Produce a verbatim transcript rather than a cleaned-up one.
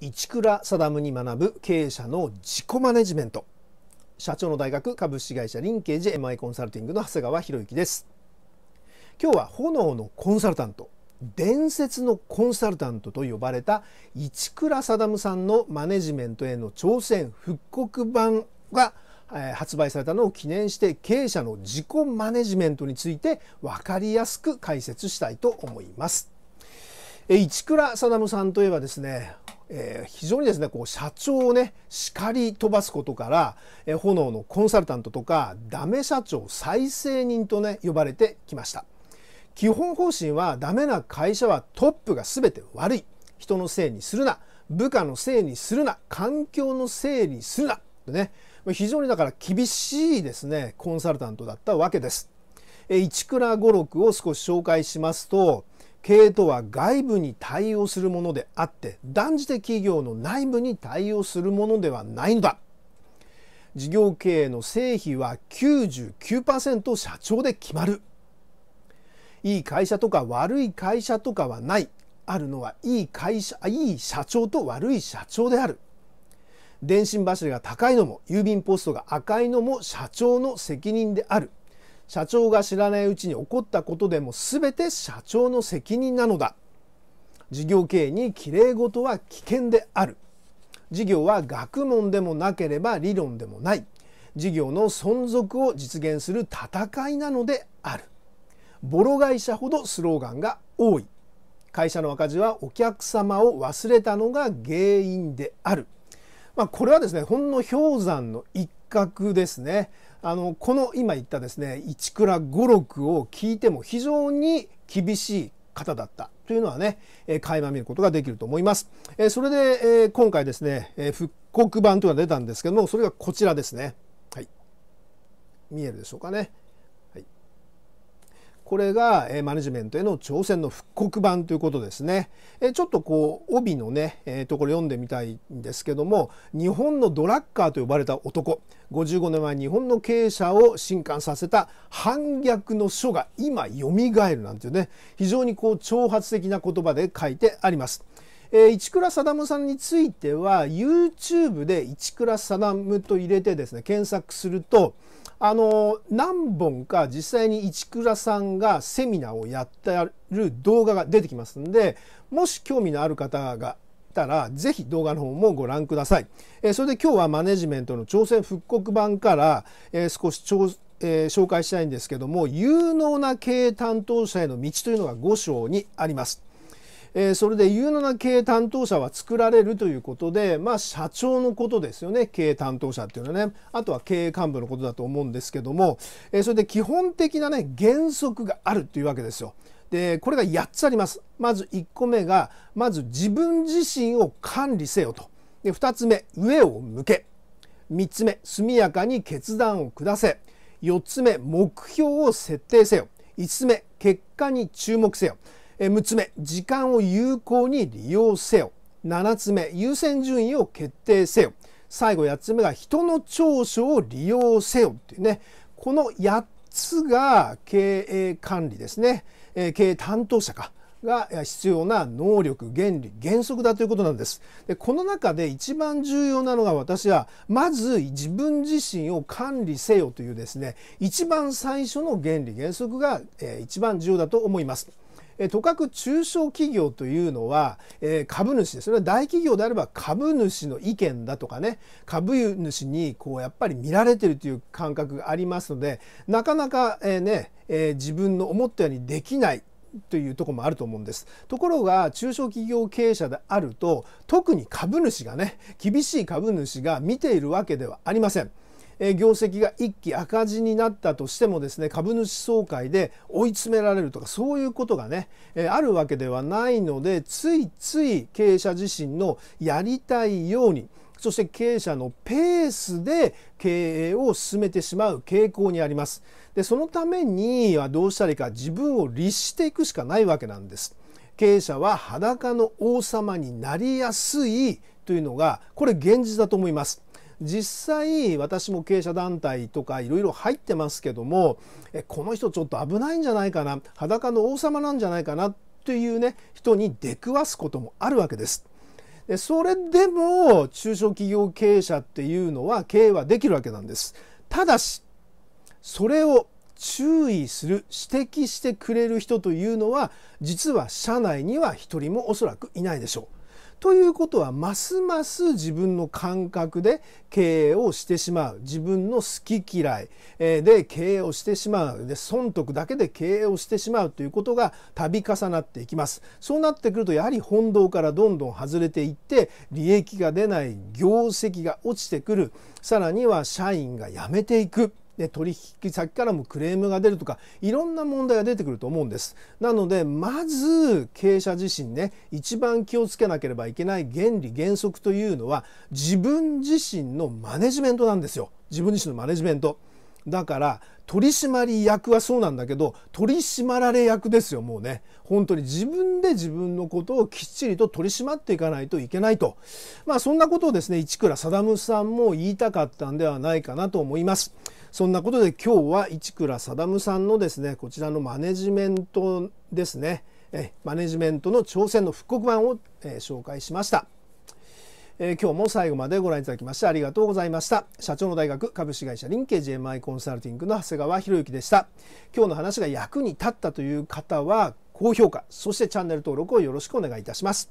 一倉定に学ぶ経営者の自己マネジメント、社長の大学株式会社リンケージ エムアイ コンサルティングの長谷川博之です。今日は炎のコンサルタント、伝説のコンサルタントと呼ばれた一倉定さんのマネジメントへの挑戦復刻版が発売されたのを記念して、経営者の自己マネジメントについて分かりやすく解説したいと思います。一倉定さんといえばですね、えー、非常にですねこう社長をね叱り飛ばすことから、えー、炎のコンサルタントとかダメ社長再生人とね呼ばれてきました。基本方針は、ダメな会社はトップが全て悪い、人のせいにするな、部下のせいにするな、環境のせいにするなとね、非常にだから厳しいですねコンサルタントだったわけです。えー、一倉語録を少し紹介しますと、経営とは外部に対応するものであって、断じて企業の内部に対応するものではないのだ。事業経営の成否は きゅうじゅうきゅうパーセント 社長で決まる。いい会社とか悪い会社とかはない。あるのはいい会社、いい社長と悪い社長である。電信柱が高いのも郵便ポストが赤いのも社長の責任である。社長が知らないうちに起こったことでも全て社長の責任なのだ。事業経営にきれい事は危険である。事業は学問でもなければ理論でもない。事業の存続を実現する戦いなのである。ボロ会社ほどスローガンが多い。会社の赤字はお客様を忘れたのが原因である。まあ、これはですねほんの氷山の一角ですね。あのこの今言ったですね一倉語録を聞いても非常に厳しい方だったというのはね、えー、垣間見ることができると思います。えー、それで、えー、今回ですね、えー、復刻版というのが出たんですけども、それがこちらですね。はい、見えるでしょうかね。はい、これが、えー、マネジメントへの挑戦の復刻版ということですね。えー、ちょっとこう帯のね、えー、ところ読んでみたいんですけども、日本のドラッカーと呼ばれた男、ごじゅうごねんまえ日本の経営者を震撼させた反逆の書が今よみがえるなんていうね、非常にこう挑発的な言葉で書いてあります。えー、一倉定さんについては YouTube で一倉定と入れてですね検索すると、あの何本か実際に一倉さんがセミナーをやってる動画が出てきますんで、もし興味のある方がたらぜひ動画の方もご覧ください。えー、それで今日はマネジメントの挑戦復刻版から、えー、少しちょ、えー、紹介したいんですけども、有能な経営担当者への道というのがご章にあります。えー、それで有能な経営担当者は作られるということで、まあ社長のことですよね、経営担当者っていうのはね、あとは経営幹部のことだと思うんですけども、えー、それで基本的なね原則があるというわけですよ。でこれがやっつあります。まずいっこめが、まず自分自身を管理せよと。でふたつめ、上を向け。みっつめ、速やかに決断を下せ。よっつめ、目標を設定せよ。いつつめ、結果に注目せよ。むっつめ、時間を有効に利用せよ。ななつめ、優先順位を決定せよ。最後やっつめが、人の長所を利用せよっていうね、このやっつが経営管理ですね、経営担当者かが必要な能力、原理、原則だということなんです。でこの中で一番重要なのが、私はまず自分自身を管理せよというですね一番最初の原理原則が一番重要だと思います。とかく中小企業というのは株主ですね。大企業であれば株主の意見だとかね、株主にこうやっぱり見られてるという感覚がありますので、なかなかね自分の思ったようにできないというところもあると思うんです。ところが中小企業経営者であると、特に株主がね、厳しい株主が見ているわけではありません。業績が一期赤字になったとしてもですね、株主総会で追い詰められるとか、そういうことがねあるわけではないので、ついつい経営者自身のやりたいように、そして経営者のペースで経営を進めてしまう傾向にあります。でそのためにはどうしたらいいか、自分を律していくしかないわけなんです。経営者は裸の王様になりやすいというのが、これ現実だと思います。実際私も経営者団体とかいろいろ入ってますけども、えこの人ちょっと危ないんじゃないかな、裸の王様なんじゃないかなというね人に出くわすこともあるわけです。それでも中小企業経営者っていうのは経営はできるわけなんです。ただしそれを注意する、指摘してくれる人というのは実は社内には一人もおそらくいないでしょう。ということはますます自分の感覚で経営をしてしまう、自分の好き嫌いで経営をしてしまう、で損得だけで経営をしてしまうということが度重なっていきます。そうなってくるとやはり本道からどんどん外れていって利益が出ない、業績が落ちてくる、さらには社員が辞めていく、で取引先からもクレームが出るとかいろんな問題が出てくると思うんです。なのでまず経営者自身ね、一番気をつけなければいけない原理原則というのは自分自身のマネジメントなんですよ。自分自身のマネジメントだから取締役はそうなんだけど取締られ役ですよ。もうね本当に自分で自分のことをきっちりと取り締まっていかないといけないと、まあそんなことをですね市倉定さんも言いたかったんではないかなと思います。そんなことで今日は市倉定さんのですねこちらのマネジメントですねえマネジメントの挑戦の復刻版を、えー、紹介しました。今日も最後までご覧いただきましてありがとうございました。社長の大学株式会社リンケ ジェイエムアイ コンサルティングの長谷川博之でした。今日の話が役に立ったという方は高評価、そしてチャンネル登録をよろしくお願いいたします。